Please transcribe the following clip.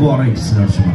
Mubarak Israr Shuma